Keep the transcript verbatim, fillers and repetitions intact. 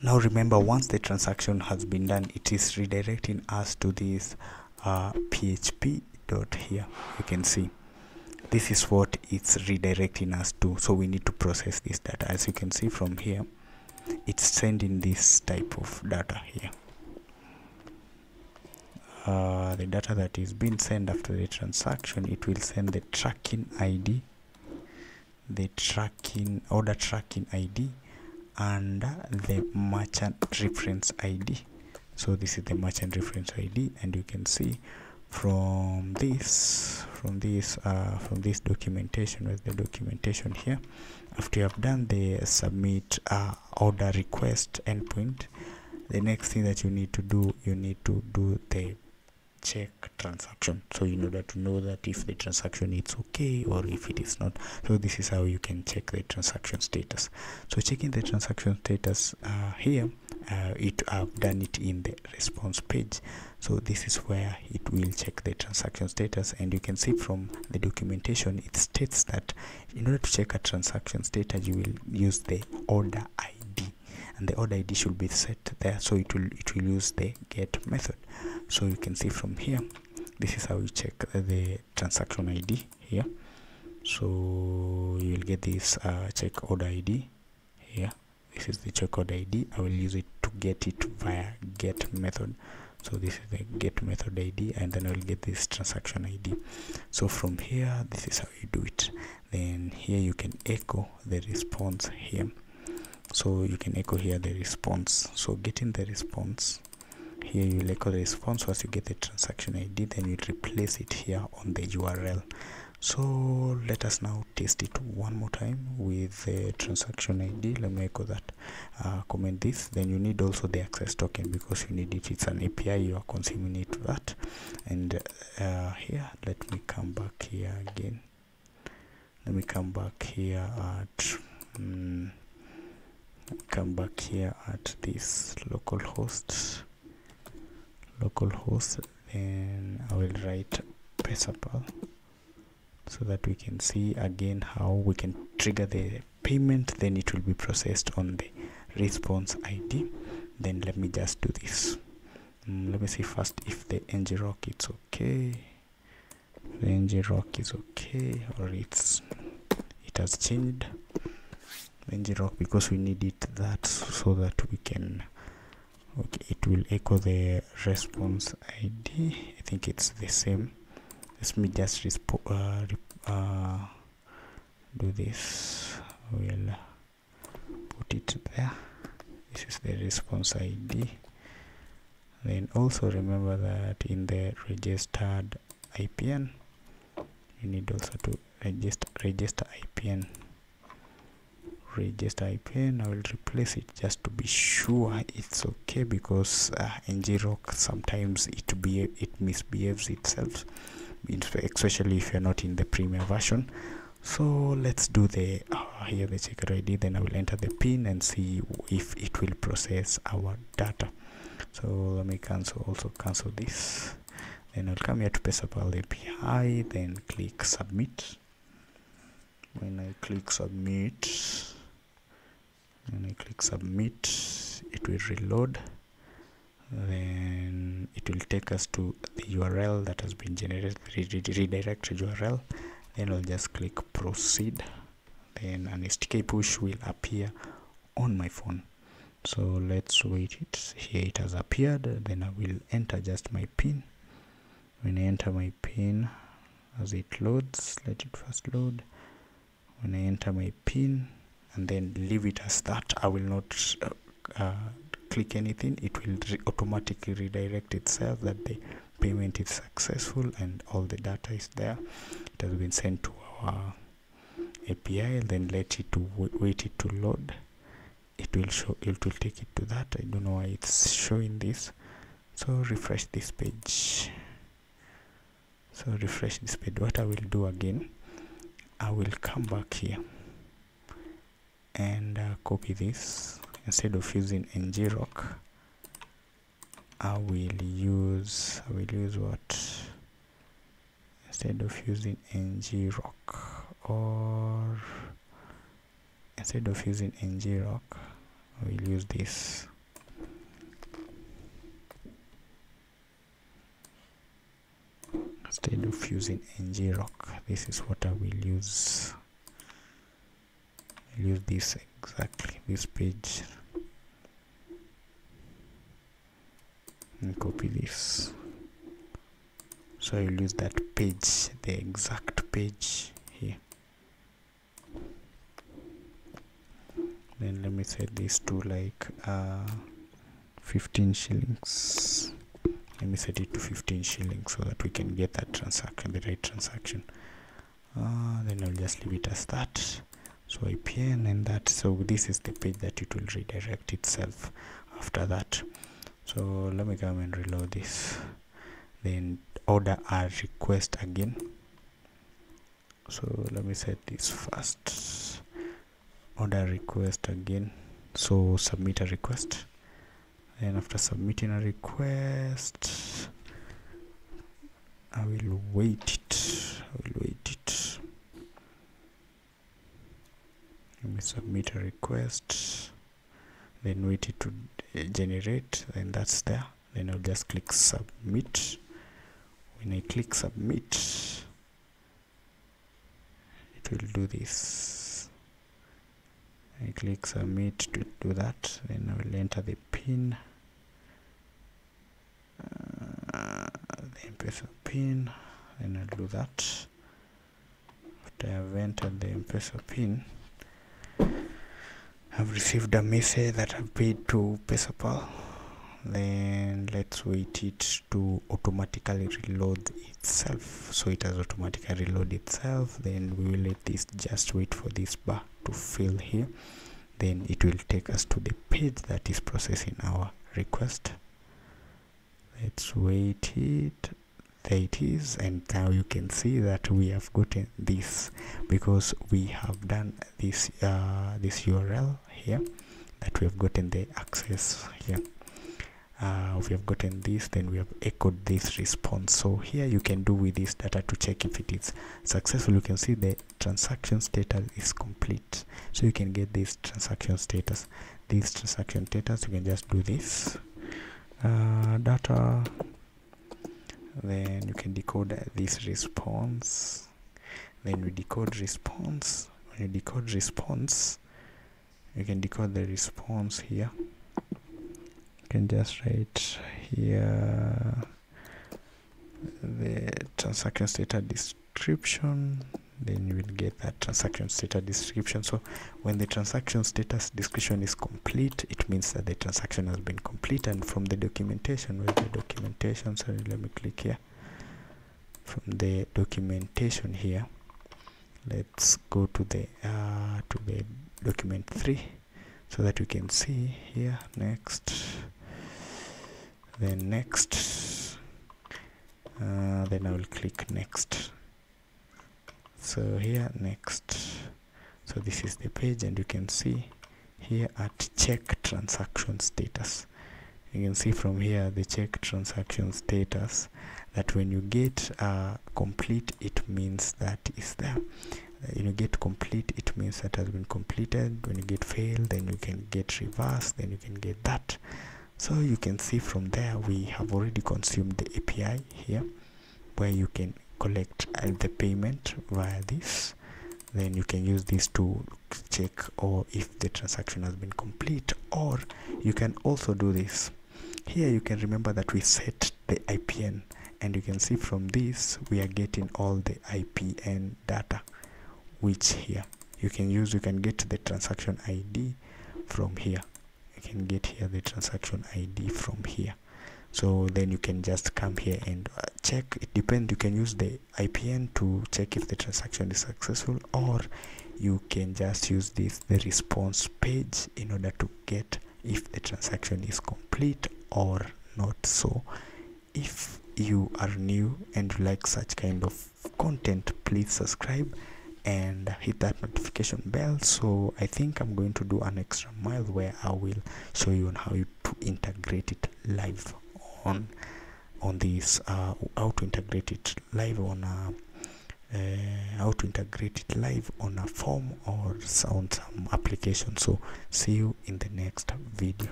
Now remember, once the transaction has been done, it is redirecting us to this uh, P H P dot here. You can see this is what it's redirecting us to, so we need to process this data. As you can see from here, it's sending this type of data here. Uh, the data that is being sent after the transaction, it will send the tracking I D, the tracking order tracking I D, and the merchant reference I D. So this is the merchant reference I D, and you can see from this from this uh, from this documentation, with the documentation here, after you have done the submit uh, order request endpoint, the next thing that you need to do, you need to do the check transaction, so in order to know that if the transaction is okay or if it is not. So this is how you can check the transaction status. So checking the transaction status uh, here, uh, it I've done it in the response page. So this is where it will check the transaction status, and you can see from the documentation, it states that in order to check a transaction status, you will use the order I D, and the order I D should be set there, so it will it will use the get method. So you can see from here, this is how you check the transaction I D here. So you'll get this uh, check order I D here. This is the check order I D. I will use it to get it via get method. So this is the get method I D, and then I will get this transaction I D. So from here, this is how you do it. Then here you can echo the response here. So you can echo here the response. So getting the response here, you will echo the response. Once you get the transaction I D, then you replace it here on the U R L. So let us now test it one more time with the transaction I D. Let me echo that, uh, comment this. Then you need also the access token, because you need it. It's an A P I, you are consuming it to that. And uh, here, let me come back here again. Let me come back here at um, come back here at this localhost localhost then I will write Pesapal, so that we can see again how we can trigger the payment. Then it will be processed on the response I D. Then let me just do this. Mm, let me see first if the ngrok it's okay. The ngrok is okay, or it's it has changed the ngrok, because we need it that so that we can. Okay, it will echo the response I D. I think it's the same. Let me just uh, uh, do this. We'll put it there. This is the response I D. Then also remember that in the registered I P N, you need also to register register I P N. Register I P N. I will replace it just to be sure it's okay, because uh, ngrok sometimes it be it misbehaves itself, especially if you're not in the premium version. So let's do the uh, here the checker I D. Then I will enter the pin and see if it will process our data. So let me cancel also cancel this. Then I'll come here to Pesapal A P I. Then click submit. When I click submit. When I click submit, it will reload. Then it will take us to the U R L that has been generated, redirect U R L. Then I'll just click proceed. Then an S T K push will appear on my phone. So let's wait it. Here it has appeared. Then I will enter just my pin. When I enter my pin, as it loads, let it first load. When I enter my pin, and then leave it as that. I will not uh, uh, click anything. It will re automatically redirect itself that the payment is successful and all the data is there. It has been sent to our A P I. Then let it to wait it to load. It will show. It will take it to that. I don't know why it's showing this. So refresh this page. So refresh this page. What I will do again, I will come back here and uh, copy this. Instead of using ngrok, I will use I will use what instead of using ngrok or instead of using ngrok we'll use this. Instead of using ngrok, this is what I will use. I'll use this exactly, this page, and copy this. So I will use that page, the exact page here. Then let me set this to like uh, fifteen shillings. Let me set it to fifteen shillings so that we can get that transaction, the right transaction. Uh, then I'll just leave it as that. So I P N and that. So this is the page that it will redirect itself after that. So let me come and reload this. Then order our request again. So let me set this first. Order request again. So submit a request. Then after submitting a request, I will wait it. I will wait it. Let me submit a request. Then wait it to generate. Then that's there. Then I'll just click submit. When I click submit, it will do this. I click submit to do that. Then I will enter the pin, uh, the M-Pesa pin. Then I'll do that. After I've entered the M-Pesa pin, I've received a message that I've paid to Pesapal. Then let's wait it to automatically reload itself. So it has automatically reloaded itself. Then we will let this, just wait for this bar to fill here. Then it will take us to the page that is processing our request. Let's wait it. There it is. And now you can see that we have gotten this because we have done this uh, this U R L here, that we have gotten the access here. Uh, we have gotten this, then we have echoed this response. So here you can do with this data to check if it is successful. You can see the transaction status is complete, so you can get this transaction status. This transaction status, you can just do this uh, data, then you can decode this response. Then we decode response. When you decode response, you can decode the response here. Can just write here the transaction status description, then you will get that transaction status description. So when the transaction status description is complete, it means that the transaction has been complete. And from the documentation, with the documentation, sorry, let me click here. From the documentation here, let's go to the uh, to the document three, so that you can see here. Next. Then next, uh, then I will click next. So here next. So this is the page, and you can see here at check transaction status. You can see from here the check transaction status, that when you get uh, complete, it means that is there. When you get complete, it means that has been completed. When you get fail, then you can get reverse, then you can get that. So you can see from there we have already consumed the A P I here, where you can collect the payment via this. Then you can use this to check or if the transaction has been complete, or you can also do this here. You can remember that we set the I P N, and you can see from this we are getting all the I P N data, which here you can use. You can get the transaction I D from here. You can get here the transaction I D from here. So then you can just come here and uh, check. It depends. You can use the I P N to check if the transaction is successful, or you can just use this, the response page, in order to get if the transaction is complete or not. So if you are new and you like such kind of content, please subscribe and hit that notification bell. So I think I'm going to do an extra mile where I will show you on how you to integrate it live on on this uh, how to integrate it live on a uh, how to integrate it live on a form or on some application. So see you in the next video.